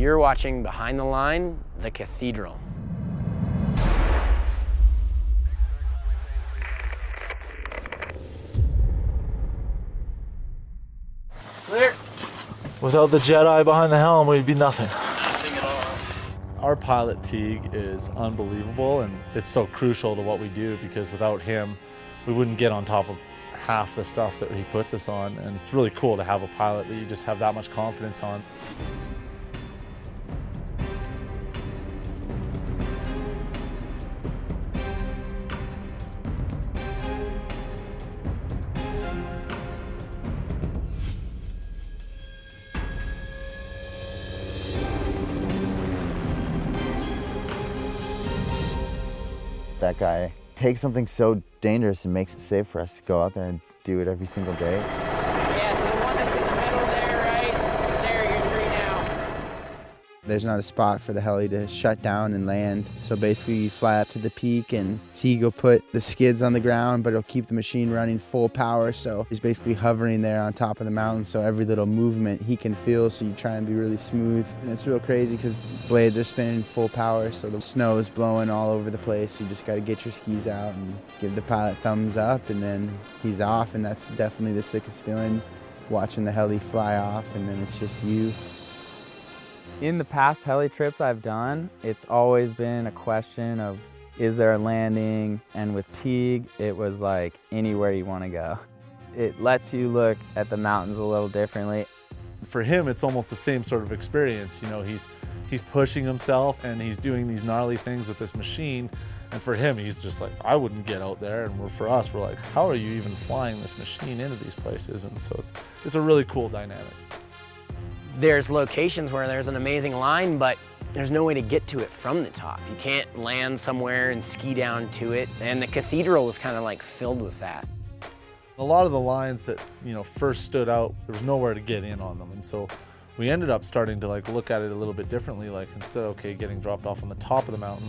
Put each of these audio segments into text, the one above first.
You're watching Behind the Line, The Cathedral. Clear. Without the Jedi behind the helm, we'd be nothing. Nothing at all. Our pilot, Teague, is unbelievable, and it's so crucial to what we do, because without him, we wouldn't get on top of half the stuff that he puts us on, and it's really cool to have a pilot that you just have that much confidence on. That guy takes something so dangerous and makes it safe for us to go out there and do it every single day. Yeah, so the one that's in the middle there, right? There, you're free now. There's not a spot for the heli to shut down and land, so basically you fly up to the peak and Teague will put the skids on the ground, but it'll keep the machine running full power, so he's basically hovering there on top of the mountain, so every little movement he can feel, so you try and be really smooth. And it's real crazy because blades are spinning full power, so the snow is blowing all over the place, so you just got to get your skis out and give the pilot thumbs up, and then he's off, and that's definitely the sickest feeling, watching the heli fly off, and then it's just you. In the past heli trips I've done, it's always been a question of, is there a landing? And with Teague, it was like anywhere you want to go. It lets you look at the mountains a little differently. For him, it's almost the same sort of experience. You know, he's pushing himself and he's doing these gnarly things with this machine. And for him, he's just like, I wouldn't get out there. And for us, we're like, how are you even flying this machine into these places? And so it's a really cool dynamic. There's locations where there's an amazing line, but there's no way to get to it from the top. You can't land somewhere and ski down to it, and the Cathedral was kind of like filled with that. A lot of the lines that, you know, first stood out, there was nowhere to get in on them, and so we ended up starting to like look at it a little bit differently, like instead of, okay, getting dropped off on the top of the mountain,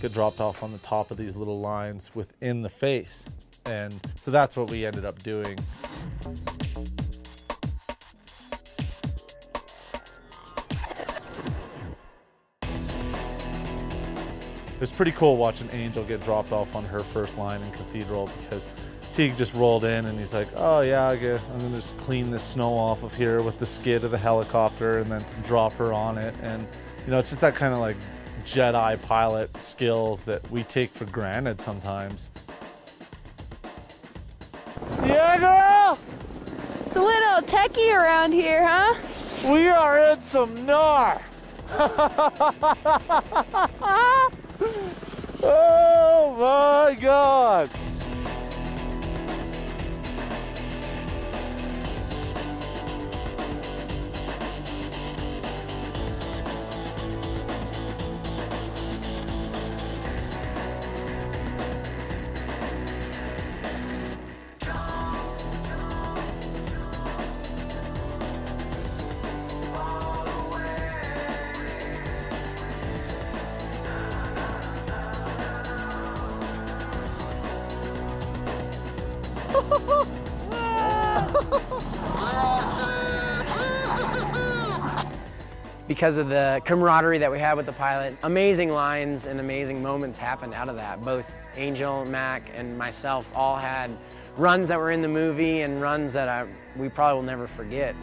get dropped off on the top of these little lines within the face, and so that's what we ended up doing. It was pretty cool watching Angel get dropped off on her first line in Cathedral, because Teague just rolled in and he's like, oh yeah, I'm gonna just clean this snow off of here with the skid of the helicopter and then drop her on it. And you know, it's just that kind of like Jedi pilot skills that we take for granted sometimes. Yeah, girl! It's a little techie around here, huh? We are in some gnar! Oh my God! Because of the camaraderie that we had with the pilot, amazing lines and amazing moments happened out of that. Both Angel, Mac, and myself all had runs that were in the movie and runs that we probably will never forget.